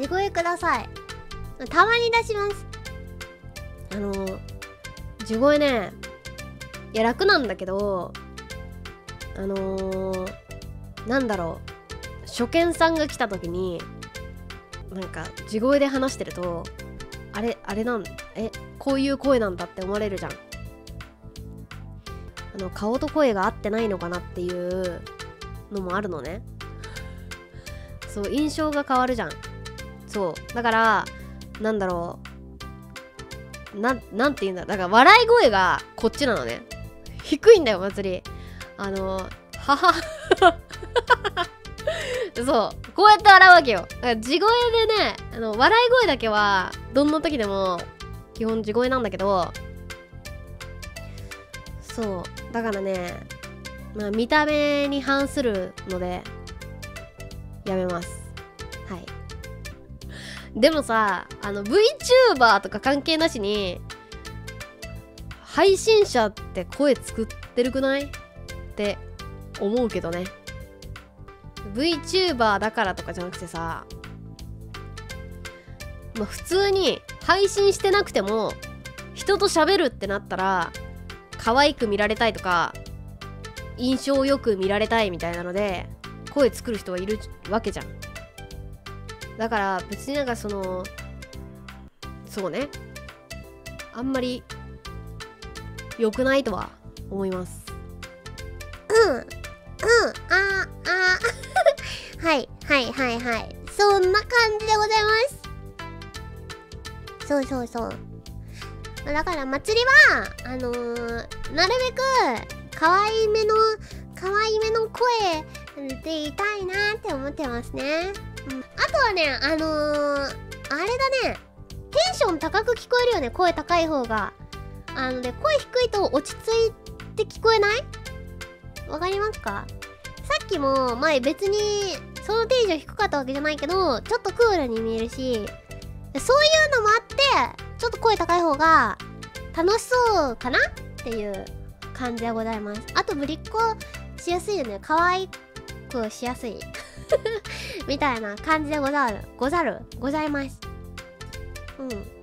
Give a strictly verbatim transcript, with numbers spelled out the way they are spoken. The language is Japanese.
地声ください。たまに出します。あの地声ね、いや楽なんだけど、あのー、なんだろう、初見さんが来た時になんか地声で話してると、あれあれなんえこういう声なんだって思われるじゃん。あの顔と声が合ってないのかなっていうのもあるのね。そう、印象が変わるじゃん。そうだから、なんだろう、ななんて言うんだろう、だから笑い声がこっちなのね。低いんだよ、祭り。あのははそうこうやって笑うわけよ。だから地声でね、あの笑い声だけはどんな時でも基本地声なんだけど、そうだからね、まあ、見た目に反するのでやめます。はい。でもさ、あの ブイチューバー とか関係なしに配信者って声作ってるくないって思うけどね。 ブイチューバー だからとかじゃなくてさ、まあ、普通に配信してなくても人と喋るってなったら可愛く見られたいとか印象よく見られたいみたいなので声作る人はいるわけじゃん。だから別になんかそのそうね、あんまり良くないとは思います。うんうんああはいはいはいはい、そんな感じでございます。そうそうそう、だから祭りはあのー、なるべく可愛いめの可愛いめの声でいたいなって思ってますね。うん、あとはね、あのー、あれだね、テンション高く聞こえるよね、声高い方が。あのね、声低いと落ち着いて聞こえない？わかりますか？さっきも前別にそのテンション低かったわけじゃないけど、ちょっとクールに見えるし、そういうのもあってちょっと声高い方が楽しそうかなっていう感じでございます。あとぶりっ子しやすいよね、可愛くしやすいみたいな感じでござるござるございます。うん。